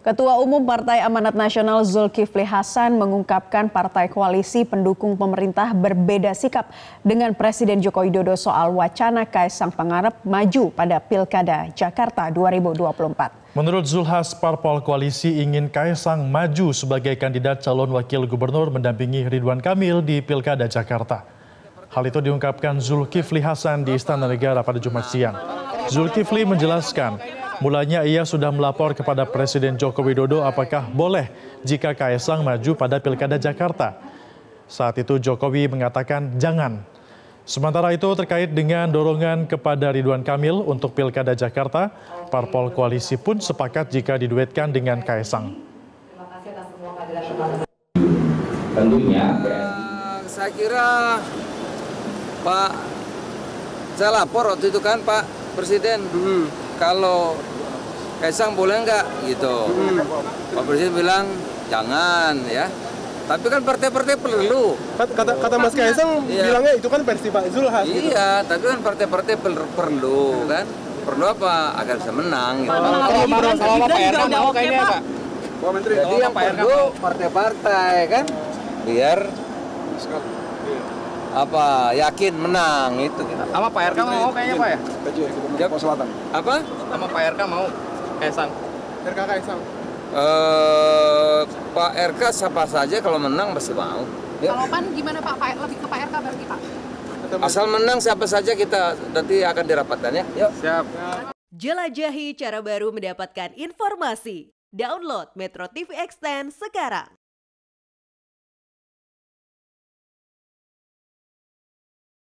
Ketua Umum Partai Amanat Nasional Zulkifli Hasan mengungkapkan partai koalisi pendukung pemerintah berbeda sikap dengan Presiden Joko Widodo soal wacana Kaesang Pangarep maju pada Pilkada Jakarta 2024. Menurut Zulhas, parpol koalisi ingin Kaesang maju sebagai kandidat calon wakil gubernur mendampingi Ridwan Kamil di Pilkada Jakarta. Hal itu diungkapkan Zulkifli Hasan di Istana Negara pada Jumat siang. Zulkifli menjelaskan, mulanya ia sudah melapor kepada Presiden Joko Widodo apakah boleh jika Kaesang maju pada Pilkada Jakarta. Saat itu Jokowi mengatakan jangan. Sementara itu terkait dengan dorongan kepada Ridwan Kamil untuk Pilkada Jakarta, parpol koalisi pun sepakat jika diduetkan dengan Kaesang. Tentunya saya kira Pak, saya lapor waktu itu kan Pak Presiden dulu. Kalau Kaesang boleh enggak gitu, Pak Presiden bilang jangan ya. Tapi kan partai-partai perlu. Kata Mas Kaesang bilangnya itu kan versi Pak Zulhas. Iya, gitu. Tapi kan partai-partai perlu kan. Perlu apa? Agar bisa menang. Gitu. Kalau Pak RK mau kayaknya Pak. Jadi yang perlu partai-partai kan, biar apa yakin menang itu gitu. Sama Pak RK mau kayaknya Pak ya? Jawa Selatan. Apa? Sama Pak RK mau Kaesang. RK Kaesang. Pak RK siapa saja kalau menang pasti mau. Ya. Kalau Pan gimana Pak? Lebih ke Pak RK berarti Pak. Asal menang siapa saja kita nanti akan dirapatkan ya. Yuk. Siap. Jelajahi cara baru mendapatkan informasi. Download Metro TV Extend sekarang.